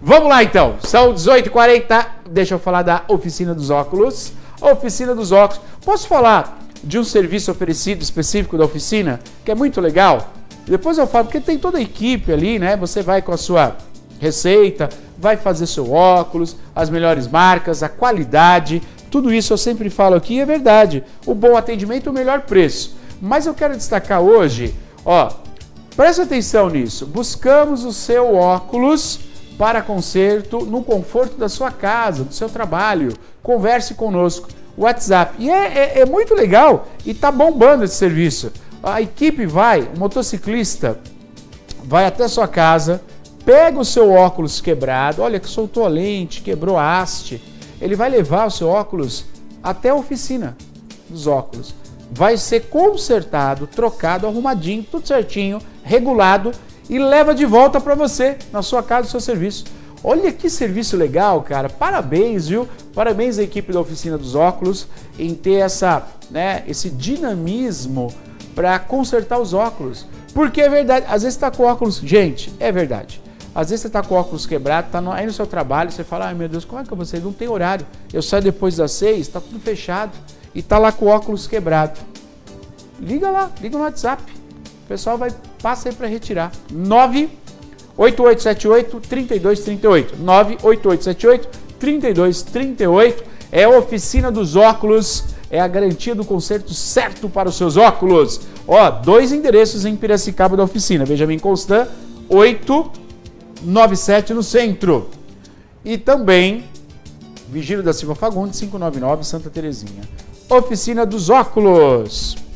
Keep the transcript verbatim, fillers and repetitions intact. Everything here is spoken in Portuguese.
Vamos lá então, são dezoito e quarenta, deixa eu falar da Oficina dos Óculos. Oficina dos Óculos, posso falar de um serviço oferecido específico da oficina, que é muito legal? Depois eu falo, porque tem toda a equipe ali, né? Você vai com a sua receita, vai fazer seu óculos, as melhores marcas, a qualidade, tudo isso eu sempre falo aqui e é verdade. O bom atendimento, o melhor preço. Mas eu quero destacar hoje, ó, presta atenção nisso, buscamos o seu óculos para conserto no conforto da sua casa, do seu trabalho. Converse conosco, WhatsApp. E é, é, é muito legal e tá bombando esse serviço. A equipe vai, o motociclista vai até a sua casa, pega o seu óculos quebrado, olha que soltou a lente, quebrou a haste, ele vai levar o seu óculos até a oficina dos óculos. Vai ser consertado, trocado, arrumadinho, tudo certinho, regulado e leva de volta para você, na sua casa, no seu serviço. Olha que serviço legal, cara. Parabéns, viu? Parabéns à equipe da Oficina dos Óculos em ter essa, né, esse dinamismo para consertar os óculos. Porque é verdade, às vezes tá com óculos... Gente, é verdade. Às vezes você tá com óculos quebrado, tá no... aí no seu trabalho, você fala, ai meu Deus, como é que eu vou sair? Não tem horário. Eu saio depois das seis, tá tudo fechado. E tá lá com o óculos quebrado. Liga lá, liga no WhatsApp. O pessoal vai, passa aí para retirar. nove oito oito sete oito, três dois três oito. nove oito oito sete oito, três dois três oito. É a Oficina dos Óculos. É a garantia do conserto certo para os seus óculos. Ó, dois endereços em Piracicaba da oficina. Benjamin Constant, oito nove sete no centro. E também, Vigílio da Silva Fagundes, quinhentos e noventa e nove, Santa Terezinha. Oficina dos Óculos.